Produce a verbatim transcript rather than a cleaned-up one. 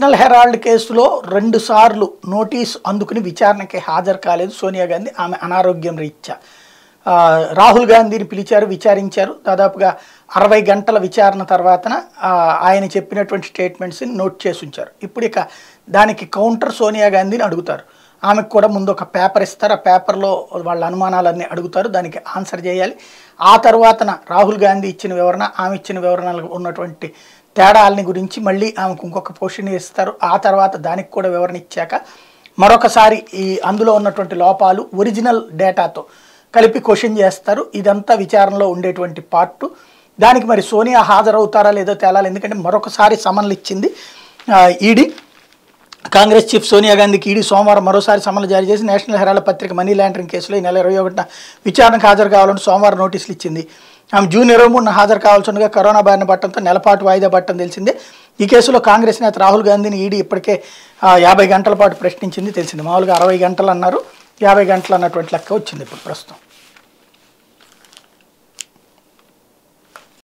National Herald కేసులో రెండు సార్లు నోటీస్ అందుకుని విచారణకి హాజరు కాలేదు సోనియా గాంధీ. ఆమె అనారోగ్యం రీత్యా రాహుల్ గాంధీని పిలిచారు, విచారించారు. దాదాపుగా అరవై గంటల విచారణ తర్వాతన ఆయన చెప్పినటువంటి స్టేట్మెంట్స్ని నోట్ చేసి ఉంచారు. ఇప్పుడు ఇక దానికి కౌంటర్ సోనియా గాంధీని అడుగుతారు. ఆమెకు కూడా ముందు ఒక పేపర్ ఇస్తారు, ఆ పేపర్లో వాళ్ళ అనుమానాలన్నీ అడుగుతారు, దానికి ఆన్సర్ చేయాలి. ఆ తర్వాతన రాహుల్ గాంధీ ఇచ్చిన వివరణ ఆమె ఇచ్చిన వివరణలకు ఉన్నటువంటి తేడాలని గురించి మళ్ళీ ఆమెకు ఇంకొక పోషన్ ఇస్తారు. ఆ తర్వాత దానికి కూడా వివరణ ఇచ్చాక మరొకసారి ఈ అందులో ఉన్నటువంటి లోపాలు ఒరిజినల్ డేటాతో కలిపి క్వశ్చన్ చేస్తారు. ఇదంతా విచారణలో ఉండేటువంటి పార్ట్. దానికి మరి సోనియా హాజరవుతారా లేదో తేలాలి. ఎందుకంటే మరొకసారి సమన్లు ఇచ్చింది ఈడీ. కాంగ్రెస్ చీఫ్ సోనియా గాంధీకి ఈడీ సోమవారం మరోసారి సమన్లు జారీ చేసి నేషనల్ హెరాల్డ్ పత్రిక మనీ లాండరింగ్ కేసులో ఈ నెల ఇరవై ఒకటిన విచారణకు హాజరు కావాలని సోమవారం నోటీసులు ఇచ్చింది. ఆమె జూన్ ఇరవై మూడున హాజరు కావాల్సిండగా కరోనా బారిన పట్టడంతో నెలపాటు వాయిదా పట్టడం తెలిసిందే. ఈ కేసులో కాంగ్రెస్ నేత రాహుల్ గాంధీని ఈడీ ఇప్పటికే యాభై గంటల పాటు ప్రశ్నించింది తెలిసింది. మామూలుగా అరవై గంటలు అన్నారు, యాభై గంటలు అన్నటువంటి లెక్క వచ్చింది ఇప్పుడు ప్రస్తుతం.